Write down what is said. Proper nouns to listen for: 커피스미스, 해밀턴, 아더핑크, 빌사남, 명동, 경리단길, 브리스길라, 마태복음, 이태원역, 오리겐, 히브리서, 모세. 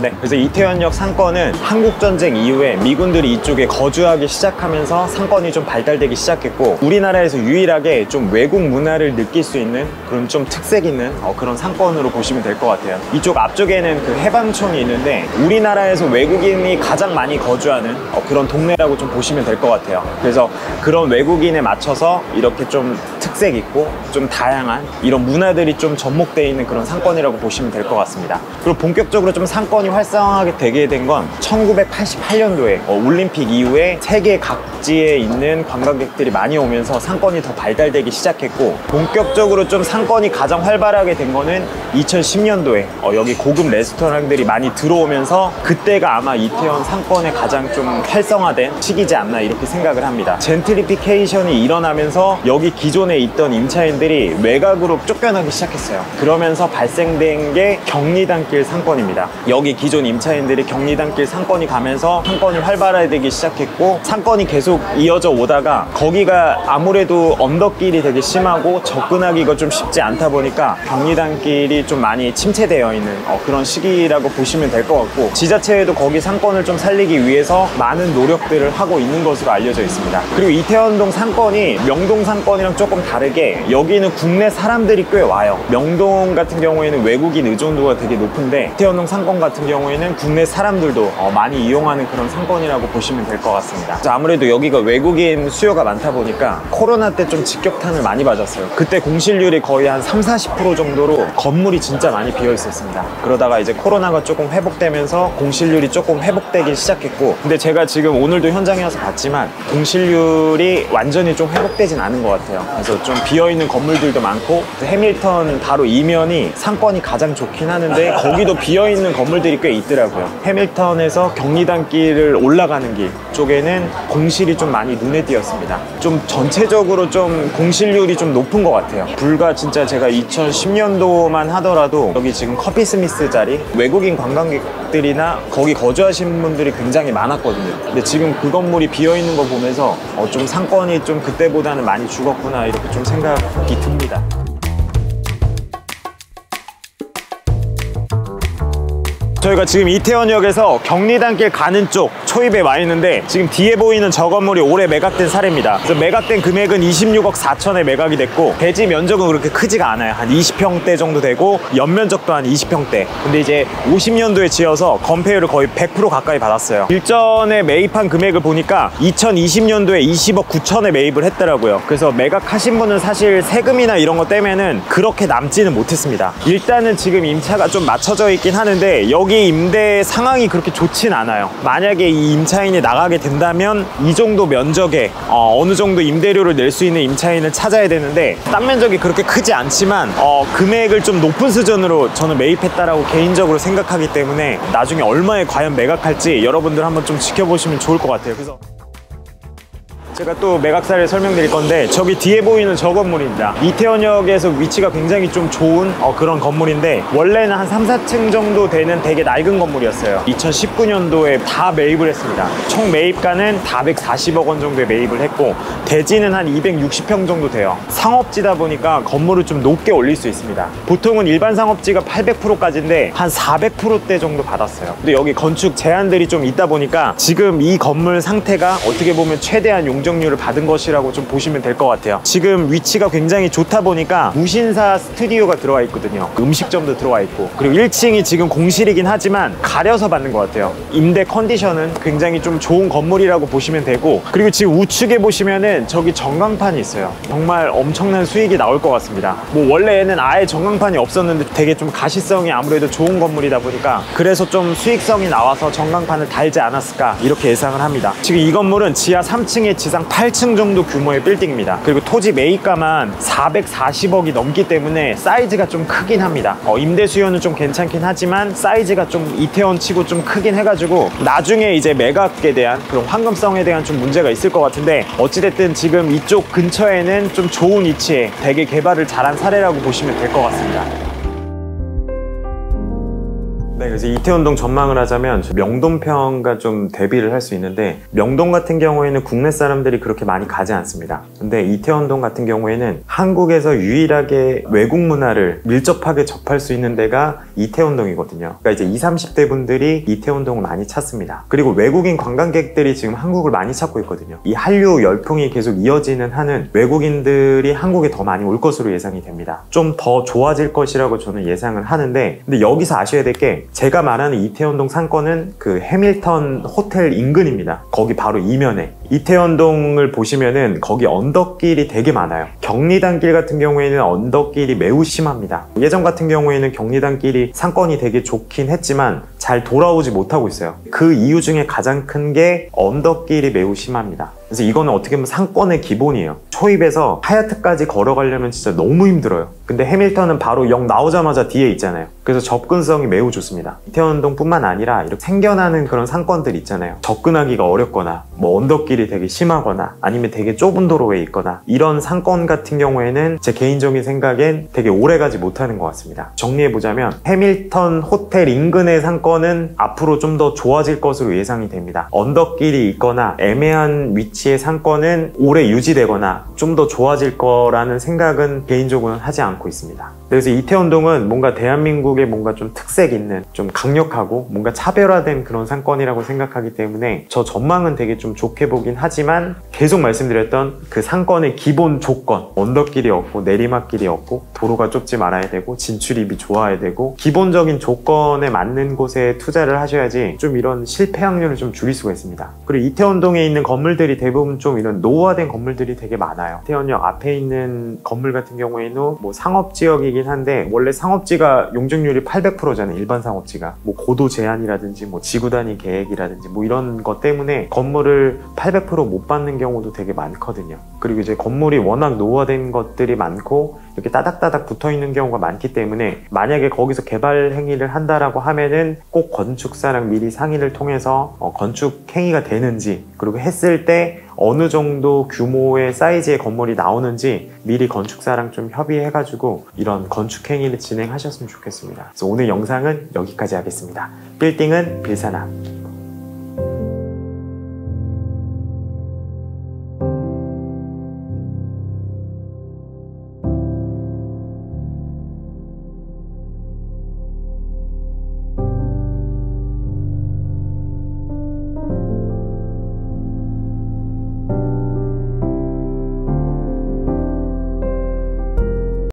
네, 그래서 이태원역 상권은 한국전쟁 이후에 미군들이 이쪽에 거주하기 시작하면서 상권이 좀 발달되기 시작했고, 우리나라에서 유일하게 좀 외국 문화를 느낄 수 있는 그런 좀 특색 있는 그런 상권으로 보시면 될 것 같아요. 이쪽 앞쪽에는 그 해방촌이 있는데 우리나라에서 외국인이 가장 많이 거주하는 그런 동네라고 좀 보시면 될 것 같아요. 그래서 그런 외국인에 맞춰서 이렇게 좀 특색 있고 좀 다양한 이런 문화들이 좀 접목되어 있는 그런 상권이라고 보시면 될 것 같습니다. 그리고 본격적으로 좀 상권이 활성화하게 되게 된 건 1988년도에 올림픽 이후에 세계 각지에 있는 관광객들이 많이 오면서 상권이 더 발달되기 시작했고, 본격적으로 좀 상권이 가장 활발하게 된 거는 2010년도에 여기 고급 레스토랑들이 많이 들어오면서 그때가 아마 이태원 상권에 가장 좀 활성화된 시기지 않나 이렇게 생각을 합니다. 젠트리피케이션이 일어나면서 여기 기존에 있던 임차인들이 외곽으로 쫓겨나기 시작했어요. 그러면서 발생된 게 경리단길 상권입니다. 여기 기존 임차인들이 경리단길 상권이 가면서 상권이 활발화되기 시작했고, 상권이 계속 이어져 오다가 거기가 아무래도 언덕길이 되게 심하고 접근하기가 좀 쉽지 않다 보니까 경리단길이 좀 많이 침체되어 있는 그런 시기라고 보시면 될 것 같고, 지자체에도 거기 상권을 좀 살리기 위해서 많은 노력들을 하고 있는 것으로 알려져 있습니다. 그리고 이태원동 상권이 명동 상권이랑 조금 다르게 여기는 국내 사람들이 꽤 와요. 명동 같은 경우에는 외국인 의존도가 되게 높은데 이태원동 상권 같은 경우에는 국내 사람들도 많이 이용하는 그런 상권이라고 보시면 될 것 같습니다. 아무래도 여기가 외국인 수요가 많다 보니까 코로나 때 좀 직격탄을 많이 맞았어요. 그때 공실률이 거의 한 30~40% 정도로 건물이 진짜 많이 비어 있었습니다. 그러다가 이제 코로나가 조금 회복되면서 공실률이 조금 회복되기 시작했고, 근데 제가 지금 오늘도 현장에 와서 봤지만 공실률이 완전히 좀 회복되진 않은 것 같아요. 그래서 좀 비어있는 건물들도 많고, 해밀턴 바로 이면이 상권이 가장 좋긴 하는데 거기도 비어있는 건물들이 꽤 있더라고요. 해밀턴에서 경리단길을 올라가는 길 쪽에는 공실이 좀 많이 눈에 띄었습니다. 좀 전체적으로 좀 공실률이 좀 높은 것 같아요. 불과 진짜 제가 2010년도만 하더라도 여기 지금 커피스미스 자리 외국인 관광객들이나 거기 거주하시는 분들이 굉장히 많았거든요. 근데 지금 그 건물이 비어있는 거 보면서 좀 상권이 좀 그때보다는 많이 죽었구나 이렇게 좀 생각이 듭니다. 저희가 지금 이태원역에서 경리단길 가는 쪽 초입에 와 있는데, 지금 뒤에 보이는 저 건물이 올해 매각된 사례입니다. 그래서 매각된 금액은 26억 4천에 매각이 됐고, 대지 면적은 그렇게 크지가 않아요. 한 20평대 정도 되고 연면적도 한 20평대. 근데 이제 50년도에 지어서 건폐율을 거의 100% 가까이 받았어요. 일전에 매입한 금액을 보니까 2020년도에 20억 9천에 매입을 했더라고요. 그래서 매각하신 분은 사실 세금이나 이런 거 때문에는 그렇게 남지는 못했습니다. 일단은 지금 임차가 좀 맞춰져 있긴 하는데 여기 임대 상황이 그렇게 좋진 않아요. 만약에 이 임차인이 나가게 된다면 이 정도 면적에 어느 정도 임대료를 낼 수 있는 임차인을 찾아야 되는데, 땅 면적이 그렇게 크지 않지만 금액을 좀 높은 수준으로 저는 매입했다라고 개인적으로 생각하기 때문에 나중에 얼마에 과연 매각할지 여러분들 한번 좀 지켜보시면 좋을 것 같아요. 그래서 제가 또 매각사를 설명드릴 건데, 저기 뒤에 보이는 저 건물입니다. 이태원역에서 위치가 굉장히 좀 좋은 그런 건물인데, 원래는 한 3~4층 정도 되는 되게 낡은 건물이었어요. 2019년도에 다 매입을 했습니다. 총 매입가는 440억 원 정도에 매입을 했고, 대지는 한 260평 정도 돼요. 상업지다 보니까 건물을 좀 높게 올릴 수 있습니다. 보통은 일반 상업지가 800%까지인데 한 400%대 정도 받았어요. 근데 여기 건축 제한들이 좀 있다 보니까 지금 이 건물 상태가 어떻게 보면 최대한 용 정률을 받은 것이라고 좀 보시면 될 것 같아요. 지금 위치가 굉장히 좋다 보니까 무신사 스튜디오가 들어와 있거든요. 음식점도 들어와 있고, 그리고 1층이 지금 공실이긴 하지만 가려서 받는 것 같아요. 임대 컨디션은 굉장히 좀 좋은 건물이라고 보시면 되고, 그리고 지금 우측에 보시면은 저기 전광판이 있어요. 정말 엄청난 수익이 나올 것 같습니다. 뭐 원래는 아예 전광판이 없었는데 되게 좀 가시성이 아무래도 좋은 건물이다 보니까 그래서 좀 수익성이 나와서 전광판을 달지 않았을까 이렇게 예상을 합니다. 지금 이 건물은 지하 3층에 지상 8층 정도 규모의 빌딩입니다. 그리고 토지 매입가만 440억이 넘기 때문에 사이즈가 좀 크긴 합니다. 임대 수요는 좀 괜찮긴 하지만 사이즈가 좀 이태원 치고 좀 크긴 해가지고 나중에 이제 매각에 대한 그런 황금성에 대한 좀 문제가 있을 것 같은데, 어찌됐든 지금 이쪽 근처에는 좀 좋은 위치에 되게 개발을 잘한 사례라고 보시면 될 것 같습니다. 네, 그래서 이태원동 전망을 하자면 명동편과 좀 대비를 할 수 있는데, 명동 같은 경우에는 국내 사람들이 그렇게 많이 가지 않습니다. 근데 이태원동 같은 경우에는 한국에서 유일하게 외국 문화를 밀접하게 접할 수 있는 데가 이태원동이거든요. 그러니까 이제 20, 30대 분들이 이태원동을 많이 찾습니다. 그리고 외국인 관광객들이 지금 한국을 많이 찾고 있거든요. 이 한류 열풍이 계속 이어지는 한은 외국인들이 한국에 더 많이 올 것으로 예상이 됩니다. 좀 더 좋아질 것이라고 저는 예상을 하는데, 근데 여기서 아셔야 될 게 제가 말하는 이태원동 상권은 그 해밀턴 호텔 인근입니다. 거기 바로 이면에 이태원동을 보시면은 거기 언덕길이 되게 많아요. 경리단길 같은 경우에는 언덕길이 매우 심합니다. 예전 같은 경우에는 경리단길이 상권이 되게 좋긴 했지만 잘 돌아오지 못하고 있어요. 그 이유 중에 가장 큰 게 언덕길이 매우 심합니다. 그래서 이거는 어떻게 보면 상권의 기본이에요. 초입에서 하얏트까지 걸어가려면 진짜 너무 힘들어요. 근데 해밀턴은 바로 역 나오자마자 뒤에 있잖아요. 그래서 접근성이 매우 좋습니다. 이태원동 뿐만 아니라 이렇게 생겨나는 그런 상권들 있잖아요. 접근하기가 어렵거나 뭐 언덕길이 되게 심하거나 아니면 되게 좁은 도로에 있거나, 이런 상권 같은 경우에는 제 개인적인 생각엔 되게 오래가지 못하는 것 같습니다. 정리해보자면 해밀턴 호텔 인근의 상권은 앞으로 좀 더 좋아질 것으로 예상이 됩니다. 언덕길이 있거나 애매한 위치의 상권은 오래 유지되거나 좀 더 좋아질 거라는 생각은 개인적으로는 하지 않고 있습니다. 그래서 이태원동은 뭔가 대한민국의 뭔가 좀 특색 있는, 좀 강력하고 뭔가 차별화된 그런 상권이라고 생각하기 때문에 저 전망은 되게 좀 좋게 보긴 하지만, 계속 말씀드렸던 그 상권의 기본 조건, 언덕길이 없고 내리막길이 없고 도로가 좁지 말아야 되고 진출입이 좋아야 되고, 기본적인 조건에 맞는 곳에 투자를 하셔야지 좀 이런 실패 확률을 좀 줄일 수가 있습니다. 그리고 이태원동에 있는 건물들이 대부분 좀 이런 노화된 건물들이 되게 많아요. 이태원역 앞에 있는 건물 같은 경우에는 뭐 상업지역이긴 한데, 원래 상업지가 용적률이 800%잖아요. 일반 상업지가 뭐 고도 제한이라든지 뭐 지구단위 계획이라든지 뭐 이런 것 때문에 건물을 800% 못 받는 경우도 되게 많거든요. 그리고 이제 건물이 워낙 노화된 것들이 많고 이렇게 따닥따닥 붙어있는 경우가 많기 때문에, 만약에 거기서 개발 행위를 한다라고 하면은 꼭 건축사랑 미리 상의를 통해서 건축 행위가 되는지, 그리고 했을 때 어느 정도 규모의 사이즈의 건물이 나오는지 미리 건축사랑 좀 협의해가지고 이런 건축 행위를 진행하셨으면 좋겠습니다. 그래서 오늘 영상은 여기까지 하겠습니다. 빌딩은 빌사남.